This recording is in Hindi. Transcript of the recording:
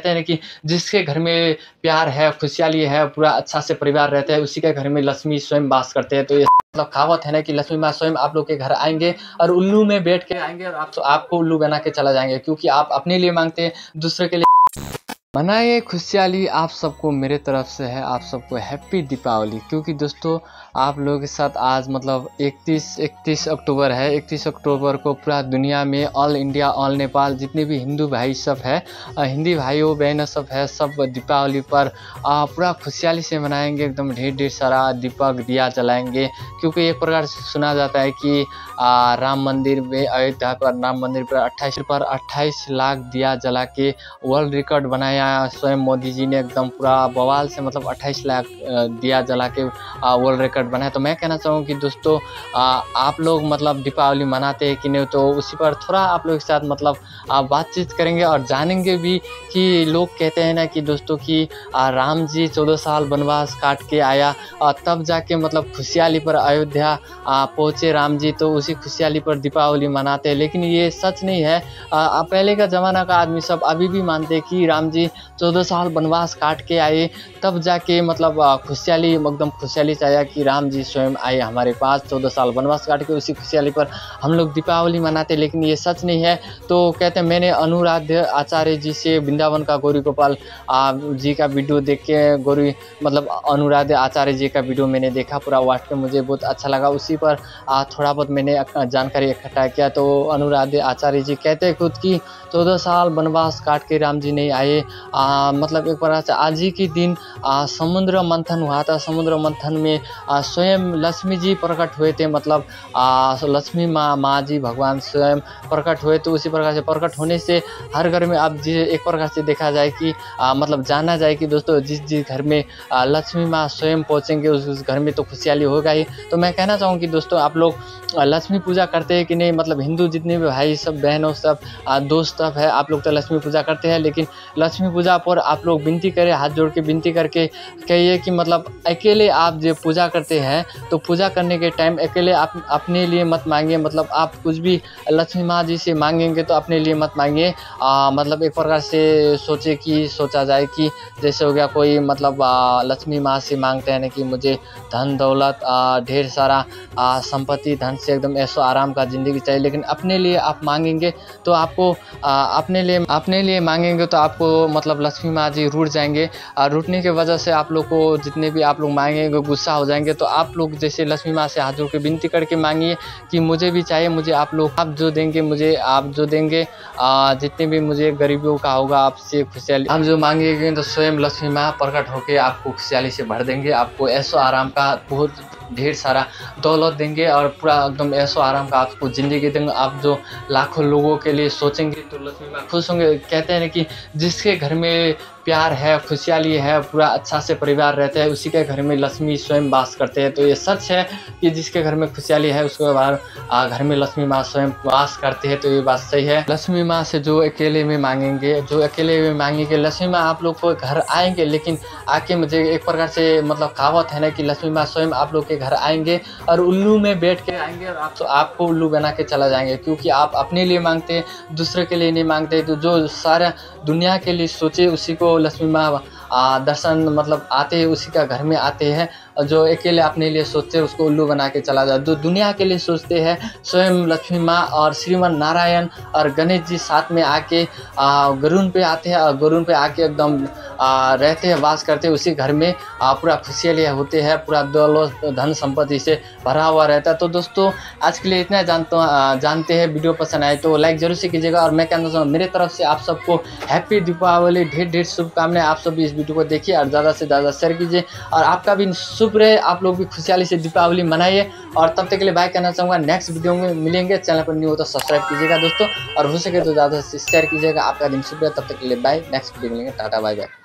कहते हैं कि जिसके घर में प्यार है, खुशहाली है, पूरा अच्छा से परिवार रहता है, उसी के घर में लक्ष्मी स्वयं वास करते हैं। तो ये मतलब कहावत है ना कि लक्ष्मी माँ स्वयं आप लोग के घर आएंगे और उल्लू में बैठ के आएंगे और आप तो आपको उल्लू बना के चला जाएंगे, क्योंकि आप अपने लिए मांगते हैं, दूसरे के लिए। मनाइए खुशहाली, आप सबको मेरे तरफ से है, आप सबको हैप्पी दीपावली। क्योंकि दोस्तों आप लोगों के साथ आज मतलब 31 अक्टूबर है। 31 अक्टूबर को पूरा दुनिया में ऑल इंडिया, ऑल नेपाल जितने भी हिंदू भाई सब है, हिंदी भाइयों बहन सब है, सब दीपावली पर पूरा खुशहाली से मनाएंगे। एकदम ढेर सारा दीपक दिया जलाएंगे, क्योंकि एक प्रकार से सुना जाता है कि राम मंदिर में, अयोध्या पर राम मंदिर पर 28 लाख दिया जला के वर्ल्ड रिकॉर्ड बनाया स्वयं मोदी जी ने। एकदम पूरा बवाल से मतलब 28 लाख दिया जला के वर्ल्ड रिकॉर्ड बनाया। तो मैं कहना चाहूँगा कि दोस्तों आप लोग मतलब दीपावली मनाते हैं कि नहीं, तो उसी पर थोड़ा आप लोग के साथ मतलब बातचीत करेंगे और जानेंगे भी कि लोग कहते हैं ना कि दोस्तों कि राम जी 14 साल वनवास काट के आया और तब जाके मतलब खुशहाली पर अयोध्या पहुँचे राम जी, तो उसी खुशहाली पर दीपावली मनाते हैं। लेकिन ये सच नहीं है। पहले का ज़माना का आदमी सब अभी भी मानते हैं कि राम जी 14 साल वनवास काट के आए, तब जाके मतलब खुशहाली, एकदम खुशहाली चाहिए कि राम जी स्वयं आए हमारे पास 14 साल वनवास काट के, उसी खुशहाली पर हम लोग दीपावली मनाते। लेकिन ये सच नहीं है। तो कहते हैं, मैंने अनुराधा आचार्य जी से वृंदावन का गोरी गोपाल जी का वीडियो देख के, गोरी मतलब अनुराधा आचार्य जी का वीडियो मैंने देखा पूरा वाट के, मुझे बहुत अच्छा लगा। उसी पर थोड़ा बहुत मैंने जानकारी इकट्ठा किया। तो अनुराधा आचार्य जी कहते हैं खुद की 14 साल वनवास काट के राम जी नहीं आए। मतलब एक प्रकार से आज ही के दिन समुद्र मंथन हुआ था। समुद्र मंथन में स्वयं लक्ष्मी जी प्रकट हुए थे, मतलब लक्ष्मी माँ जी भगवान स्वयं प्रकट हुए। तो उसी प्रकार से प्रकट होने से हर घर में अब एक प्रकार से देखा जाए कि मतलब जाना जाए कि दोस्तों जिस घर में लक्ष्मी माँ स्वयं पहुँचेंगे उस घर में तो खुशहाली होगा ही। तो मैं कहना चाहूँगी कि दोस्तों आप लोग लक्ष्मी पूजा करते हैं कि नहीं, मतलब हिंदू जितने भी भाई सब बहनों सब दोस्त सब है, आप लोग तो लक्ष्मी पूजा करते हैं। लेकिन लक्ष्मी पूजा पर आप लोग विनती करें, हाथ जोड़ के विनती करके कहिए कि मतलब अकेले आप जो पूजा करते हैं तो पूजा करने के टाइम अकेले आप अपने लिए मत मांगिए। मतलब आप कुछ भी लक्ष्मी माँ जी से मांगेंगे तो अपने लिए मत मांगिए। मतलब एक प्रकार से सोचा जाए कि जैसे हो गया कोई मतलब लक्ष्मी माँ से मांगते हैं ना कि मुझे धन दौलत ढेर सारा संपत्ति धन से एकदम ऐसा आराम का ज़िंदगी चाहिए। लेकिन अपने लिए आप मांगेंगे तो आपको अपने लिए मांगेंगे तो आपको मतलब लक्ष्मी माँ जी रूठ जाएंगे। और रूठने के वजह से आप लोग को जितने भी आप लोग मांगेंगे गुस्सा हो जाएंगे। तो आप लोग जैसे लक्ष्मी माँ से हाथ जोड़ के विनती करके मांगिए कि मुझे भी चाहिए, मुझे आप जो देंगे जितने भी मुझे गरीबियों का होगा आपसे खुशहाली आप जो मांगेंगे तो स्वयं लक्ष्मी माँ प्रकट होकर आपको खुशहाली से भर देंगे। आपको ऐशो आराम का बहुत ढेर सारा दौलत देंगे और पूरा एकदम ऐशो आराम का आपको ज़िंदगी देंगे। आप जो लाखों लोगों के लिए सोचेंगे तो लक्ष्मी माँ खुश होंगे। कहते हैं कि जिसके घर में प्यार है, खुशहाली है, पूरा अच्छा से परिवार रहता है, उसी के घर में लक्ष्मी स्वयं वास करते हैं। तो ये सच है कि जिसके घर में खुशहाली है उसके बाद घर में लक्ष्मी माँ स्वयं वास करते हैं। तो ये बात सही है। लक्ष्मी माँ से जो अकेले में मांगेंगे लक्ष्मी माँ आप लोग को घर आएंगे। लेकिन आके मुझे एक प्रकार से मतलब कहावत है ना कि लक्ष्मी माँ स्वयं आप लोग के घर आएंगे और उल्लू में बैठ के आएंगे और आपको उल्लू बना के चला जाएंगे, क्योंकि आप अपने लिए मांगते हैं, दूसरे के लिए नहीं मांगते। तो जो सारा दुनिया के लिए सोचे उसी को लक्ष्मी माँ दर्शन मतलब आते हैं, उसी का घर में आते हैं। जो अकेले अपने लिए सोचते हैं उसको उल्लू बना के चला जाए। जो दुनिया के लिए सोचते हैं स्वयं लक्ष्मी माँ और श्रीमन नारायण और गणेश जी साथ में आके गरुण पे आते हैं और गरुण पे आके एकदम रहते हैं, वास करते हैं। उसी घर में पूरा खुशहाली होते हैं, पूरा दौलत धन संपत्ति से भरा हुआ रहता है। तो दोस्तों आज के लिए इतना जानते हैं। वीडियो पसंद आए तो लाइक जरूर से कीजिएगा। और मैं कहना चाहूँगा मेरे तरफ से आप सबको हैप्पी दीपावली, ढेर शुभकामनाएं। आप सब इस वीडियो को देखिए और ज़्यादा से ज़्यादा शेयर कीजिए और आपका भी शुभ रहे। आप लोग भी खुशहाली से दीपावली मनाइए। और तब तक के लिए बाय कहना चाहूँगा। नेक्स्ट वीडियो में मिलेंगे। चैनल पर न्यू हो तो सब्सक्राइब कीजिएगा दोस्तों और हो सके तो ज़्यादा से शेयर कीजिएगा। आपका दिन शुभ रहे। तब तक के लिए बाय। नेक्स्ट वीडियो मिलेंगे। Tata bye bye.